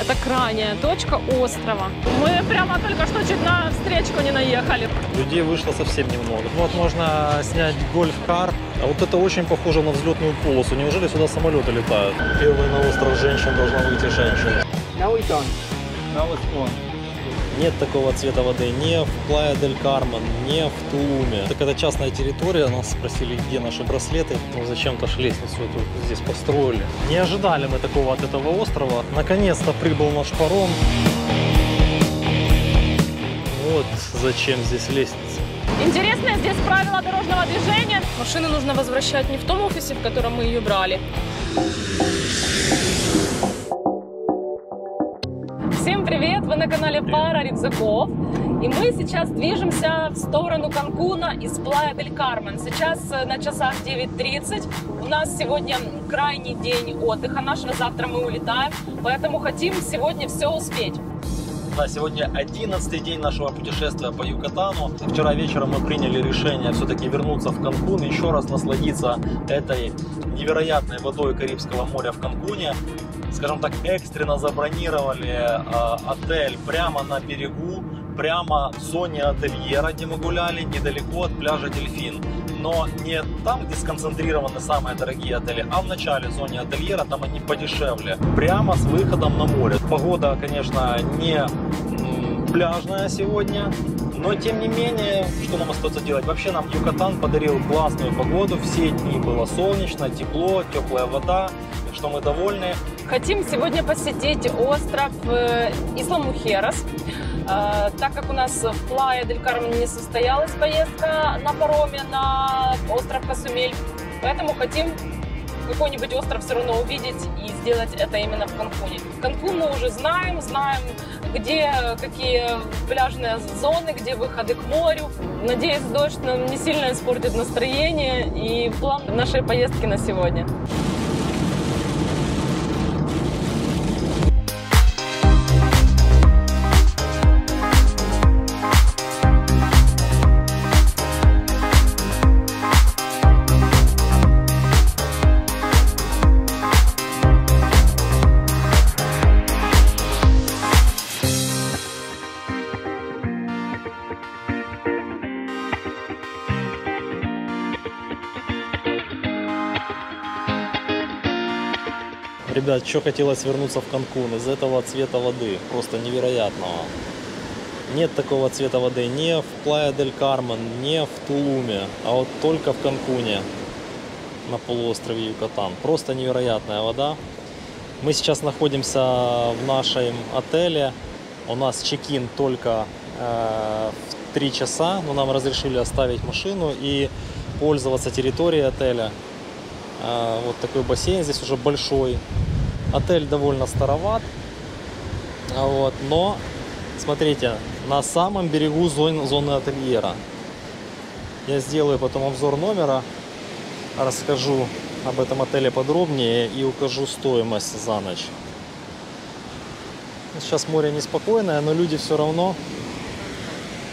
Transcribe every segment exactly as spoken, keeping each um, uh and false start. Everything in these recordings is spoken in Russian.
Это крайняя точка острова. Мы прямо только что чуть на встречку не наехали. Людей вышло совсем немного. Вот можно снять гольф-кар. А вот это очень похоже на взлетную полосу. Неужели сюда самолеты летают? Первый на остров женщин должна выйти женщина. Now it's on. Now it's on. Нет такого цвета воды не в Плайя-дель-Кармен, не в Тулуме. Так это частная территория, нас спросили, где наши браслеты. Ну, зачем-то лестницу эту здесь построили. Не ожидали мы такого от этого острова. Наконец-то прибыл наш паром. Вот зачем здесь лестница. Интересное здесь правило дорожного движения. Машину нужно возвращать не в том офисе, в котором мы ее брали. Всем привет! Вы на канале «Пара рюкзаков». И мы сейчас движемся в сторону Канкуна из Плайя-дель-Кармен. Сейчас на часах девять тридцать. У нас сегодня крайний день отдыха нашего. Завтра мы улетаем, поэтому хотим сегодня все успеть. Да, сегодня одиннадцатый день нашего путешествия по Юкатану. Вчера вечером мы приняли решение все-таки вернуться в Канкун и еще раз насладиться этой невероятной водой Карибского моря в Канкуне. Скажем так, экстренно забронировали э, отель прямо на берегу, прямо в зоне ательера, где мы гуляли, недалеко от пляжа Дельфин. Но не там, где сконцентрированы самые дорогие отели, а в начале в зоне ательера, там они подешевле. Прямо с выходом на море. Погода, конечно, не пляжная сегодня, но тем не менее, что нам остается делать? Вообще нам Юкатан подарил классную погоду, все дни было солнечно, тепло, теплая вода, так что мы довольны. Хотим сегодня посетить остров Исла Мухерес. Так как у нас в Плайя-дель-Кармен не состоялась поездка на пароме на остров Косумель, поэтому хотим какой-нибудь остров все равно увидеть и сделать это именно в Канкуне. Канкун мы уже знаем, знаем, где какие пляжные зоны, где выходы к морю. Надеюсь, дождь нам не сильно испортит настроение и план нашей поездки на сегодня. Ребят, что хотелось вернуться в Канкун из этого цвета воды, просто невероятного. Нет такого цвета воды не в Плайя-дель-Кармен, не в Тулуме, а вот только в Канкуне, на полуострове Юкатан. Просто невероятная вода. Мы сейчас находимся в нашем отеле, у нас чекин только э, в три часа, но нам разрешили оставить машину и пользоваться территорией отеля. Вот такой бассейн здесь уже большой. Отель довольно староват, вот, но смотрите, на самом берегу зон, зоны ательера. Я сделаю потом обзор номера, расскажу об этом отеле подробнее и укажу стоимость за ночь. Сейчас море неспокойное, но люди все равно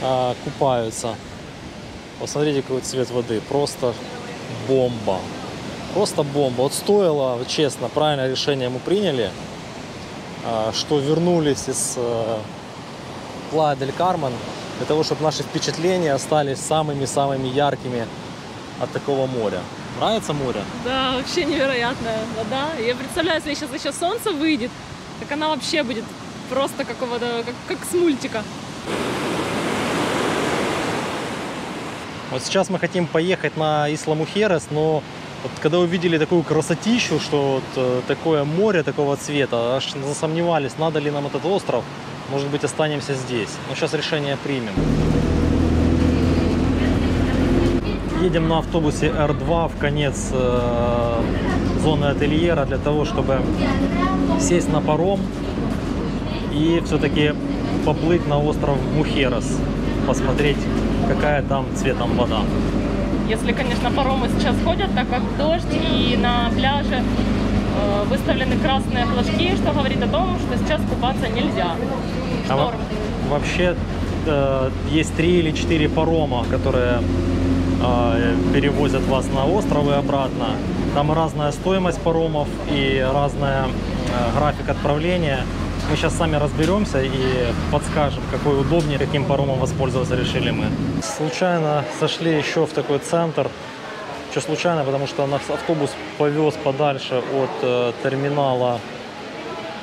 а, купаются. Посмотрите, какой цвет воды, просто бомба. Просто бомба. Вот стоило, честно, правильное решение мы приняли, что вернулись из Плайя-дель-Кармен для того, чтобы наши впечатления остались самыми-самыми яркими от такого моря. Нравится море? Да, вообще невероятная вода. Я представляю, если сейчас еще солнце выйдет, так она вообще будет просто какого-то, как, как с мультика. Вот сейчас мы хотим поехать на Исла Мухерес, но вот когда увидели такую красотищу, что вот такое море такого цвета, аж засомневались, надо ли нам этот остров, может быть, останемся здесь. Но сейчас решение примем. Едем на автобусе эр два в конец э, зоны ательера для того, чтобы сесть на паром и все-таки поплыть на остров Мухерес, посмотреть, какая там цветом вода. Если, конечно, паромы сейчас ходят, так как дождь, и на пляже э, выставлены красные флажки, что говорит о том, что сейчас купаться нельзя. Шторм. А вообще э, есть три или четыре парома, которые э, перевозят вас на остров и обратно. Там разная стоимость паромов и разная э, график отправления. Мы сейчас сами разберемся и подскажем, какой удобнее, каким паромом воспользоваться решили мы. Случайно сошли еще в такой центр. Что случайно, потому что наш автобус повез подальше от э, терминала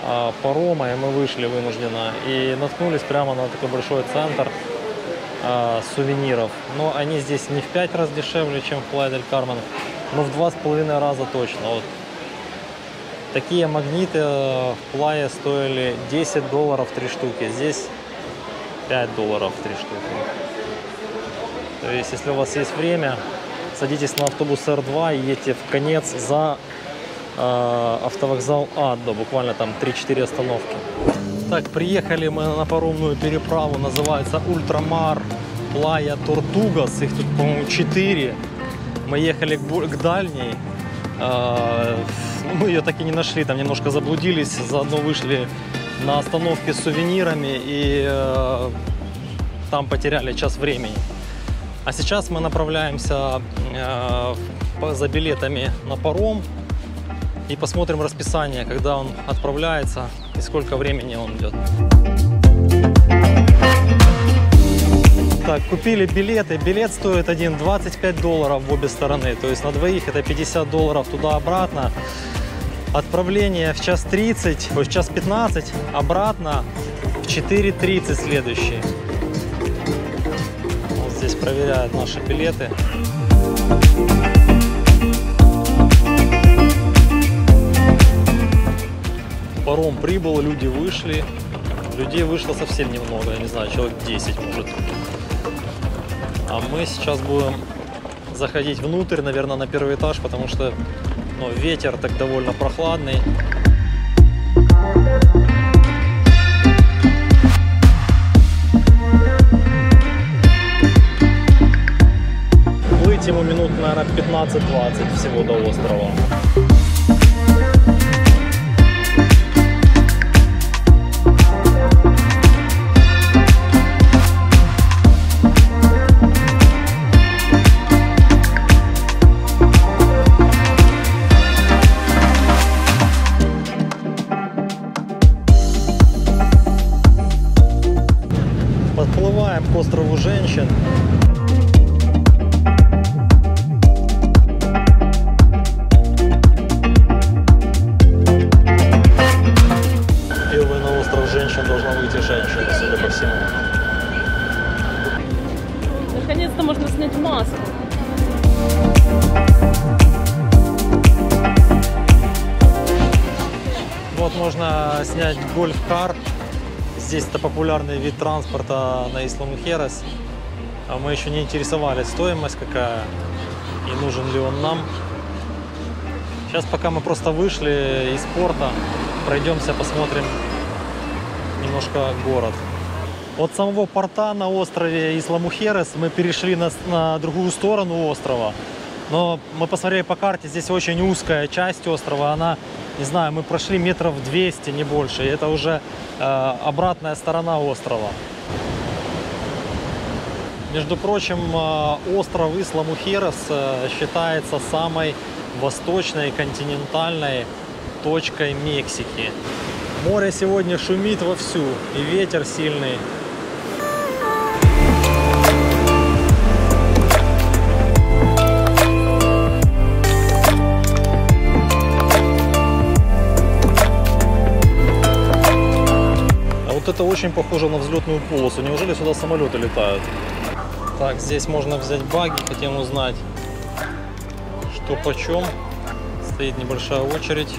э, парома, и мы вышли вынужденно. И наткнулись прямо на такой большой центр э, сувениров. Но они здесь не в пять раз дешевле, чем в Плайя-дель-Кармен, но в два с половиной раза точно. Вот. Такие магниты в Плайе стоили десять долларов три штуки, здесь пять долларов три штуки. То есть, если у вас есть время, садитесь на автобус Р два и едете в конец за э, автовокзал Аддо, буквально там три-четыре остановки. Так, приехали мы на паромную переправу, называется Ультрамар Плайя Тортугас, их тут, по-моему, четыре. Мы ехали к, к дальней. Э, Мы ее так и не нашли, там немножко заблудились, заодно вышли на остановке с сувенирами и э, там потеряли час времени. А сейчас мы направляемся э, за билетами на паром и посмотрим расписание, когда он отправляется и сколько времени он идет. Так, купили билеты. Билет стоит один двадцать пять долларов в обе стороны, то есть на двоих это пятьдесят долларов туда-обратно. Отправление в час тридцать, в час пятнадцать, обратно в четыре тридцать следующий. Вот здесь проверяют наши билеты. Паром прибыл, люди вышли. Людей вышло совсем немного, я не знаю, человек десять может. А мы сейчас будем заходить внутрь, наверное, на первый этаж, потому что ну, ветер так довольно прохладный. Плыть ему минут, наверное, пятнадцать-двадцать всего до острова. Подплываем к острову женщин. Первый на остров женщин должна выйти женщина, судя по всему. Наконец-то можно снять маску. Вот можно снять гольф-кар. Здесь это популярный вид транспорта на Исла Мухерес. А мы еще не интересовались, стоимость какая и нужен ли он нам. Сейчас, пока мы просто вышли из порта, пройдемся, посмотрим немножко город. От самого порта на острове Исла Мухерес мы перешли на, на другую сторону острова. Но мы посмотрели по карте, здесь очень узкая часть острова, она... Не знаю, мы прошли метров двести, не больше. И это уже э, обратная сторона острова. Между прочим, э, остров Исла Мухерес э, считается самой восточной континентальной точкой Мексики. Море сегодня шумит вовсю, и ветер сильный. Вот это очень похоже на взлетную полосу. Неужели сюда самолеты летают? Так, здесь можно взять баги. Хотим узнать, что почем. Стоит небольшая очередь.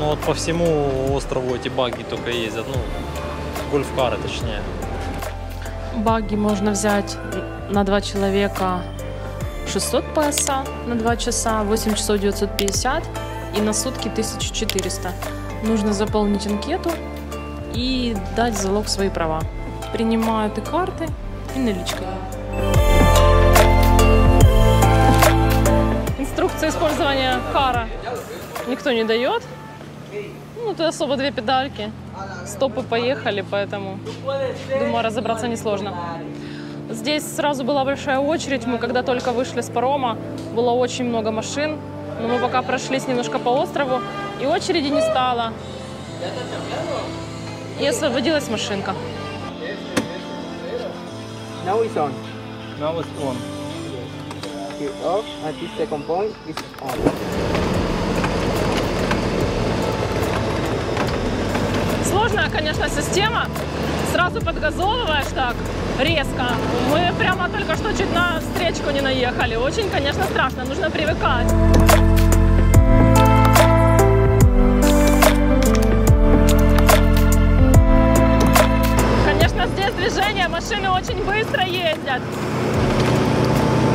Ну вот по всему острову эти баги только ездят. Ну, гольф-кары точнее. Баги можно взять на два человека шестьсот песо на два часа, восемь часов девятьсот пятьдесят и на сутки тысяча четыреста. Нужно заполнить анкету и дать залог свои права. Принимают и карты, и наличкой. Инструкцию использования кара никто не дает. Ну, тут особо две педальки. Стопы поехали, поэтому, думаю, разобраться несложно. Здесь сразу была большая очередь. Мы, когда только вышли с парома, было очень много машин. Но мы пока прошлись немножко по острову, и очереди не стало. и освободилась машинка. Now it's on. Now it's on. It's off, at this second point it's on. Сложная, конечно, система. Сразу подгазовываешь так резко. Мы прямо только что чуть на встречку не наехали. Очень, конечно, страшно. Нужно привыкать. Конечно, здесь движение. Машины очень быстро ездят.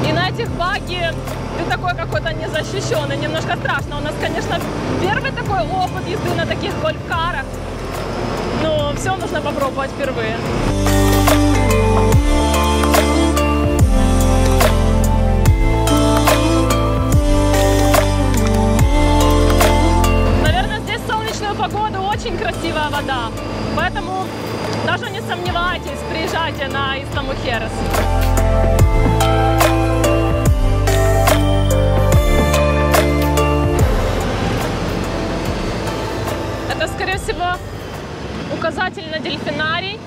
И на этих баги ты такой какой-то незащищенный. Немножко страшно. У нас, конечно, первый такой опыт езды на таких гольф-карах. Но все нужно попробовать впервые. Наверное, здесь в солнечную погоду очень красивая вода. Поэтому даже не сомневайтесь, приезжайте на Исла Мухерес. Это, скорее всего, указатель на дельфинарий.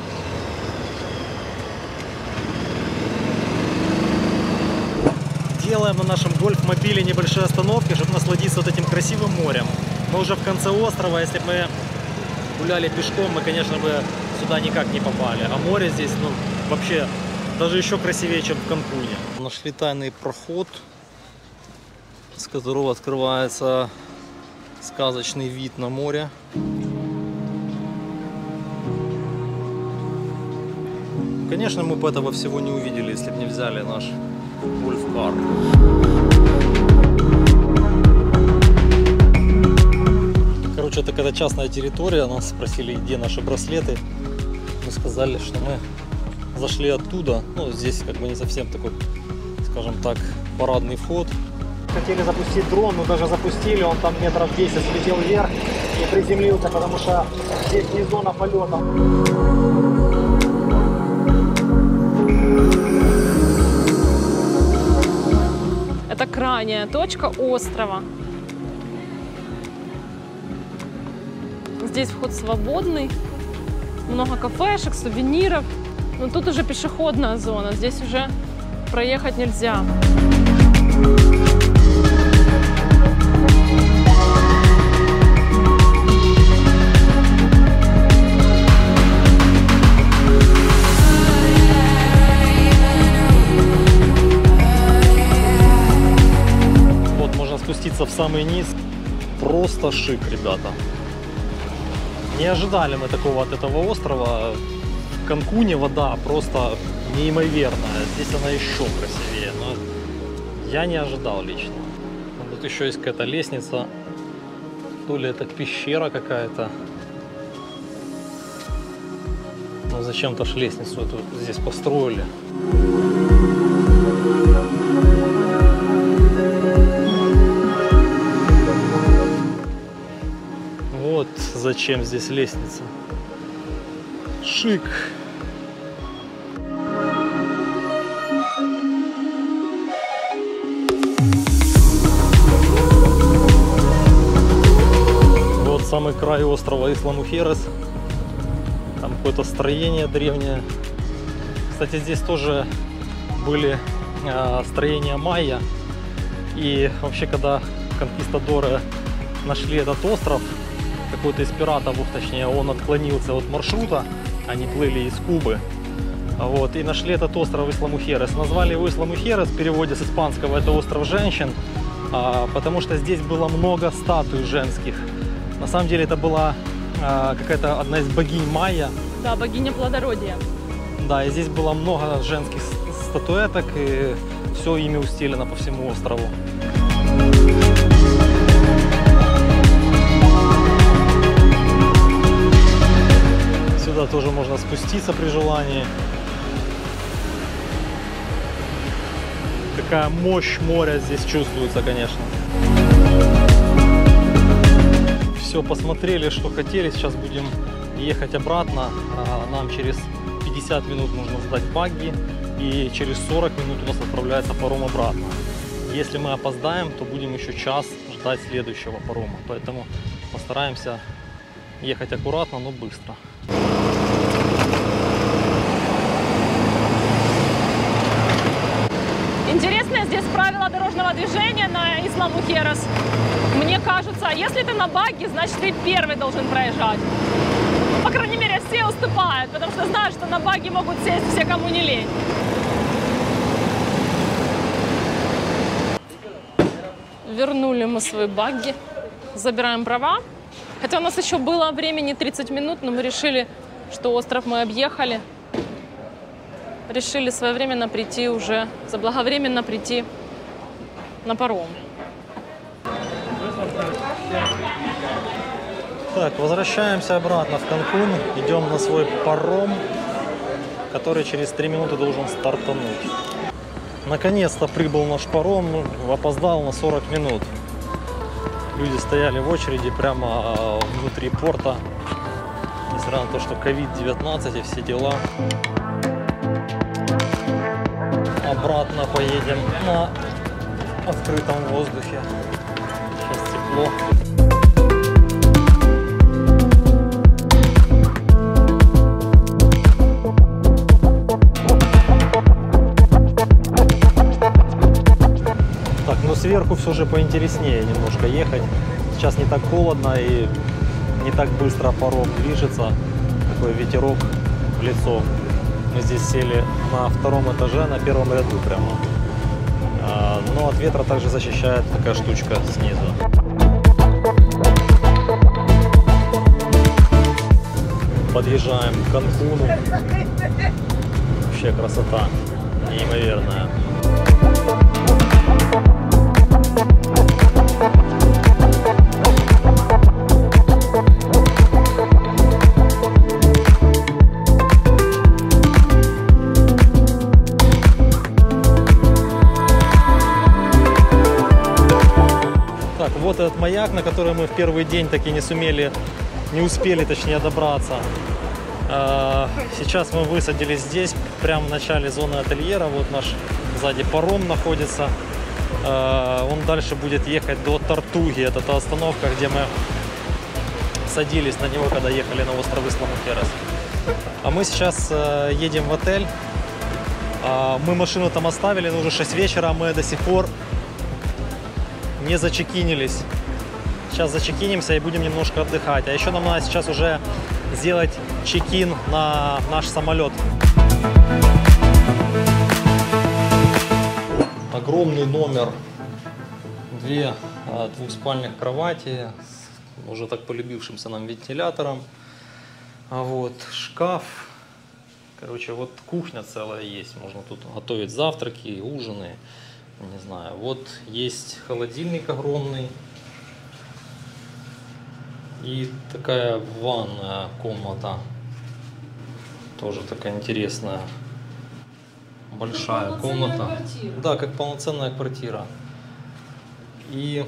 Делаем на нашем гольф-мобиле небольшие остановки, чтобы насладиться вот этим красивым морем. Мы уже в конце острова, если бы мы гуляли пешком, мы, конечно, бы сюда никак не попали. А море здесь, ну, вообще, даже еще красивее, чем в Канкуне. Нашли тайный проход, с которого открывается сказочный вид на море. Конечно, мы бы этого всего не увидели, если бы не взяли наш гольф-кар. Короче, это какая-то частная территория. Нас спросили, где наши браслеты. Мы сказали, что мы зашли оттуда. Ну, здесь как бы не совсем такой, скажем так, парадный вход. Хотели запустить дрон, но даже запустили. Он там метров десять слетел вверх и приземлился, потому что здесь не зона полета. Это крайняя точка острова. Здесь вход свободный. Много кафешек, сувениров. Но тут уже пешеходная зона. Здесь уже проехать нельзя. В самый низ. Просто шик, ребята. Не ожидали мы такого от этого острова. В Канкуне вода просто неимоверная. Здесь она еще красивее, но я не ожидал лично. Тут еще есть какая-то лестница. То ли это пещера какая-то. Ну зачем-то ж лестницу эту здесь построили. Вот зачем здесь лестница. Шик. Вот самый край острова Исла Мухерес. Там какое-то строение древнее. Кстати, здесь тоже были э, строения майя. И вообще, когда конкистадоры нашли этот остров, какой-то из пиратов, точнее, он отклонился от маршрута, они плыли из Кубы, вот, и нашли этот остров Исла Мухерес. Назвали его Исла Мухерес, в переводе с испанского это остров женщин, потому что здесь было много статуй женских. На самом деле это была какая-то одна из богинь майя. Да, богиня плодородия. Да, и здесь было много женских статуэток, и все ими устелено по всему острову. Сюда тоже можно спуститься при желании. Какая мощь моря здесь чувствуется, конечно. Все, посмотрели, что хотели. Сейчас будем ехать обратно. Нам через пятьдесят минут нужно сдать багги. И через сорок минут у нас отправляется паром обратно. Если мы опоздаем, то будем еще час ждать следующего парома. Поэтому постараемся ехать аккуратно, но быстро. Интересное здесь правило дорожного движения на Исла Мухерес. Мне кажется, если ты на багги, значит ты первый должен проезжать. Ну, по крайней мере, все уступают, потому что знают, что на багги могут сесть все, кому не лень. Вернули мы свои багги, забираем права. Хотя у нас еще было времени тридцать минут, но мы решили, что остров мы объехали. Решили своевременно прийти уже, заблаговременно прийти на паром. Так, возвращаемся обратно в Канкун, идем на свой паром, который через три минуты должен стартануть. Наконец-то прибыл наш паром, опоздал на сорок минут. Люди стояли в очереди прямо внутри порта, несмотря на то, что ковид девятнадцать и все дела. Обратно поедем на открытом воздухе. Сейчас тепло. Сверху все же поинтереснее немножко ехать. Сейчас не так холодно и не так быстро паром движется. Такой ветерок в лицо. Мы здесь сели на втором этаже, на первом ряду прямо. Но от ветра также защищает такая штучка снизу. Подъезжаем к Канкуну. Вообще красота неимоверная. Вот этот маяк, на который мы в первый день таки не сумели, не успели, точнее, добраться. Сейчас мы высадились здесь, прямо в начале зоны ательера. Вот наш сзади паром находится. Он дальше будет ехать до Тортуги. Это та остановка, где мы садились на него, когда ехали на остров Исла Мухерес. А мы сейчас едем в отель. Мы машину там оставили, но уже шесть вечера, а мы до сих пор не зачекинились. Сейчас зачекинимся и будем немножко отдыхать. А еще нам надо сейчас уже сделать чекин на наш самолет. Огромный номер. Две а, двухспальных кровати с уже так полюбившимся нам вентилятором. А вот шкаф. Короче, вот кухня целая есть. Можно тут готовить завтраки, ужины. Не знаю, вот есть холодильник огромный и такая ванная комната, тоже такая интересная, большая комната. Квартира. Да, как полноценная квартира. И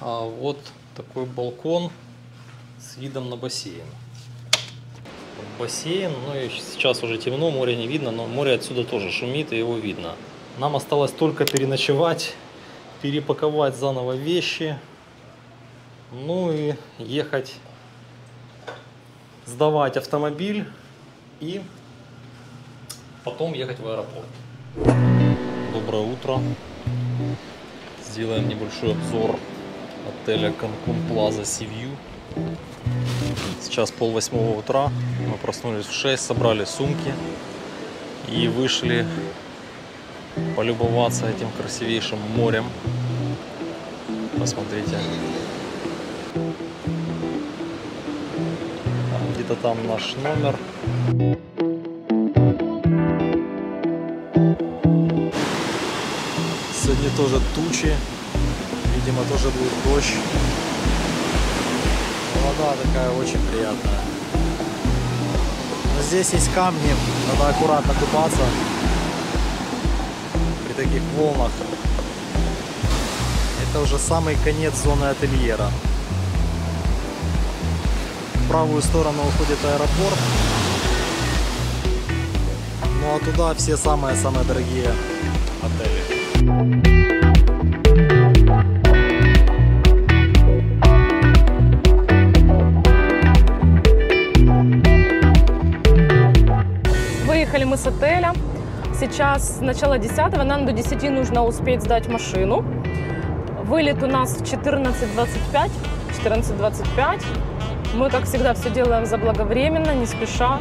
а, вот такой балкон с видом на бассейн. Бассейн, ну и сейчас уже темно, море не видно, но море отсюда тоже шумит и его видно. Нам осталось только переночевать, перепаковать заново вещи, ну и ехать, сдавать автомобиль и потом ехать в аэропорт. Доброе утро. Сделаем небольшой обзор отеля Cancun Plaza Sea View. Сейчас пол восьмого утра, мы проснулись в шесть, собрали сумки и вышли полюбоваться этим красивейшим морем. Посмотрите. Где-то там наш номер. Сегодня тоже тучи. Видимо, тоже будет дождь. Вода такая очень приятная. Но здесь есть камни. Надо аккуратно купаться. Таких волнах. Это уже самый конец зоны ательера. В правую сторону уходит аэропорт. Ну а туда все самые-самые дорогие отели. мы с отеля. Сейчас с начала десятого, нам до десяти нужно успеть сдать машину. Вылет у нас в четырнадцать двадцать пять. четырнадцать двадцать пять. Мы, как всегда, все делаем заблаговременно, не спеша.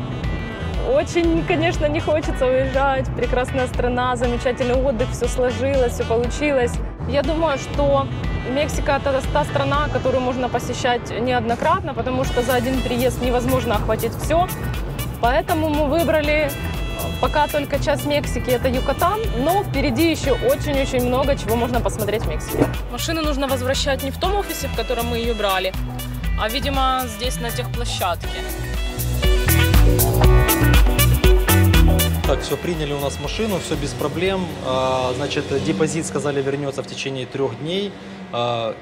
Очень, конечно, не хочется уезжать. Прекрасная страна, замечательный отдых, все сложилось, все получилось. Я думаю, что Мексика – это та страна, которую можно посещать неоднократно, потому что за один приезд невозможно охватить все. Поэтому мы выбрали пока только часть Мексики – это Юкатан, но впереди еще очень-очень много чего можно посмотреть в Мексике. Машину нужно возвращать не в том офисе, в котором мы ее брали, а, видимо, здесь, на техплощадке. Так, все, приняли у нас машину, все без проблем. Значит, депозит, сказали, вернется в течение трех дней.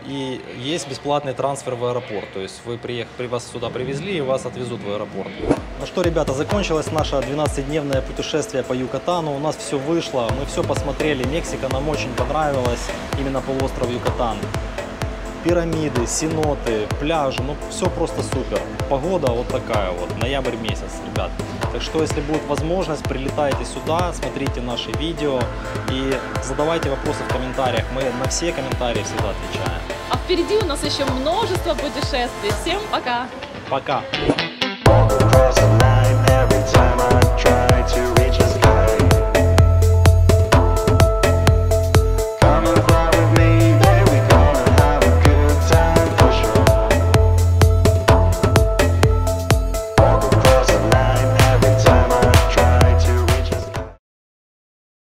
И есть бесплатный трансфер в аэропорт. То есть вы приехали, вас сюда привезли и вас отвезут в аэропорт. Ну что, ребята, закончилось наше двенадцатидневное путешествие по Юкатану. У нас все вышло, мы все посмотрели. Мексика нам очень понравилась, именно полуостров Юкатан. Пирамиды, сеноты, пляжи, ну все просто супер. Погода вот такая вот, ноябрь месяц, ребят. Так что, если будет возможность, прилетайте сюда, смотрите наши видео и задавайте вопросы в комментариях. Мы на все комментарии всегда отвечаем. А впереди у нас еще множество путешествий. Всем пока! Пока!